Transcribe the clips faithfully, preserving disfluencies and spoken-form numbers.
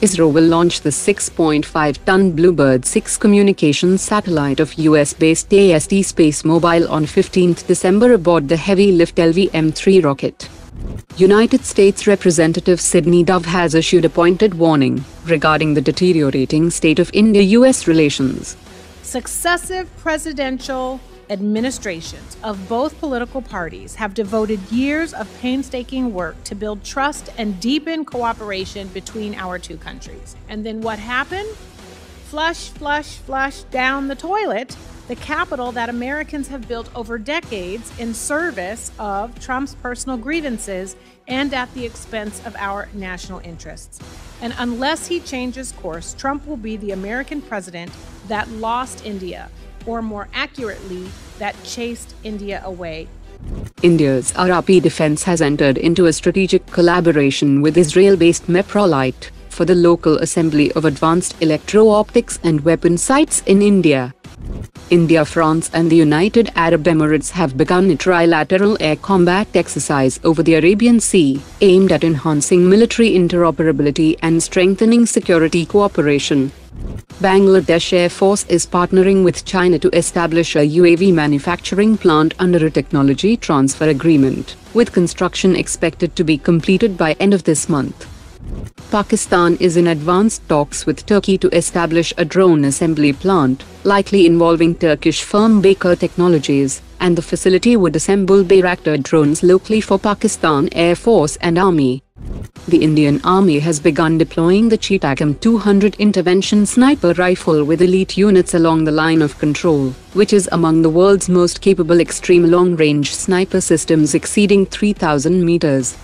ISRO will launch the six point five ton BlueBird six communications satellite of U S-based A S T Space Mobile on the fifteenth of December aboard the heavy-lift L V M three rocket. United States Representative Sidney Dove has issued a pointed warning regarding the deteriorating state of India-U S relations. Successive presidential administrations of both political parties have devoted years of painstaking work to build trust and deepen cooperation between our two countries. And then what happened? Flush, flush, flush down the toilet, the capital that Americans have built over decades in service of Trump's personal grievances and at the expense of our national interests. And unless he changes course, Trump will be the American president that lost India, or more accurately, that chased India away. India's R R P Defense has entered into a strategic collaboration with Israel-based Meprolight for the local assembly of advanced electro-optics and weapon sites in India. India, France and the United Arab Emirates have begun a trilateral air combat exercise over the Arabian Sea, aimed at enhancing military interoperability and strengthening security cooperation. Bangladesh Air Force is partnering with China to establish a U A V manufacturing plant under a technology transfer agreement, with construction expected to be completed by end of this month. Pakistan is in advanced talks with Turkey to establish a drone assembly plant, likely involving Turkish firm Baykar Technologies, and the facility would assemble Bayraktar drones locally for Pakistan Air Force and Army. The Indian Army has begun deploying the CheyTac M two hundred intervention sniper rifle with elite units along the line of control, which is among the world's most capable extreme long-range sniper systems, exceeding three thousand meters.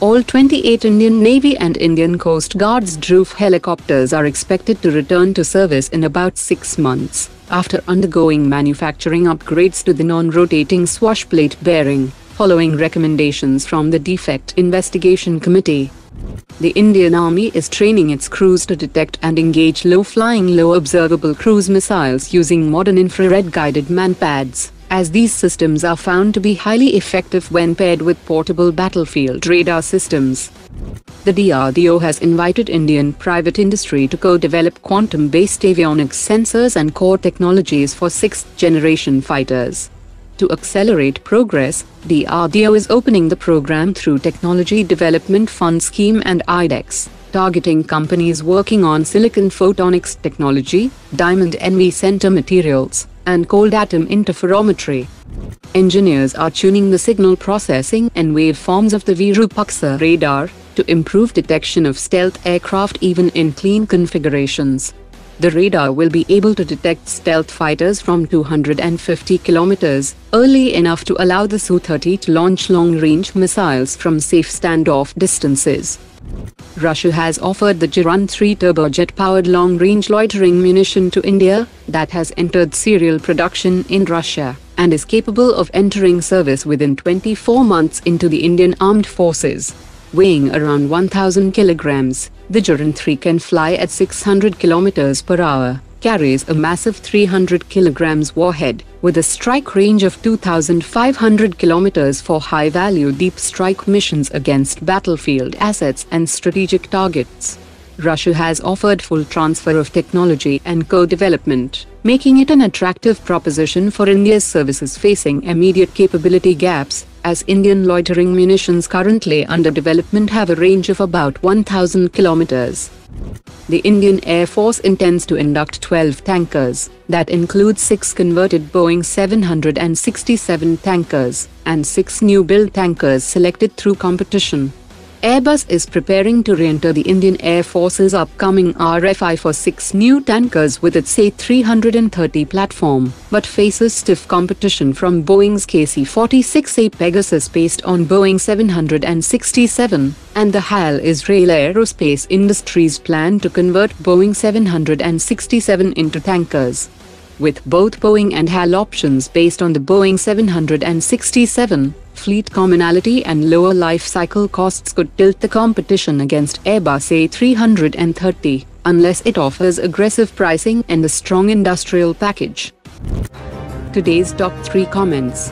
All twenty-eight Indian Navy and Indian Coast Guard's Dhruv helicopters are expected to return to service in about six months, after undergoing manufacturing upgrades to the non-rotating swashplate bearing, following recommendations from the Defect Investigation Committee. The Indian Army is training its crews to detect and engage low-flying, low-observable cruise missiles using modern infrared-guided MANPADS, as these systems are found to be highly effective when paired with portable battlefield radar systems. The D R D O has invited Indian private industry to co-develop quantum-based avionics sensors and core technologies for sixth-generation fighters. To accelerate progress, D R D O is opening the program through Technology Development Fund Scheme and I D E X, targeting companies working on silicon photonics technology, diamond N V center materials, and cold atom interferometry. Engineers are tuning the signal processing and waveforms of the Virupaksha radar to improve detection of stealth aircraft even in clean configurations. The radar will be able to detect stealth fighters from two hundred fifty kilometers, early enough to allow the S U thirty to launch long-range missiles from safe standoff distances. Russia has offered the Geran three turbojet-powered long-range loitering munition to India, that has entered serial production in Russia, and is capable of entering service within twenty-four months into the Indian Armed Forces. Weighing around one thousand kilograms, the Geran three can fly at six hundred kilometers per hour, carries a massive three hundred kilograms warhead, with a strike range of two thousand five hundred kilometers for high-value deep strike missions against battlefield assets and strategic targets. Russia has offered full transfer of technology and co-development, making it an attractive proposition for India's services facing immediate capability gaps, as Indian loitering munitions currently under development have a range of about one thousand kilometers. The Indian Air Force intends to induct twelve tankers, that includes six converted Boeing seven sixty-seven tankers, and six new-build tankers selected through competition. Airbus is preparing to re-enter the Indian Air Force's upcoming R F I for six new tankers with its A three thirty platform, but faces stiff competition from Boeing's K C forty-six A Pegasus based on Boeing seven sixty-seven, and the H A L Israel Aerospace Industries' plan to convert Boeing seven sixty-seven into tankers. With both Boeing and H A L options based on the Boeing seven sixty-seven, fleet commonality and lower life cycle costs could tilt the competition against Airbus A three thirty, unless it offers aggressive pricing and a strong industrial package. Today's top three comments.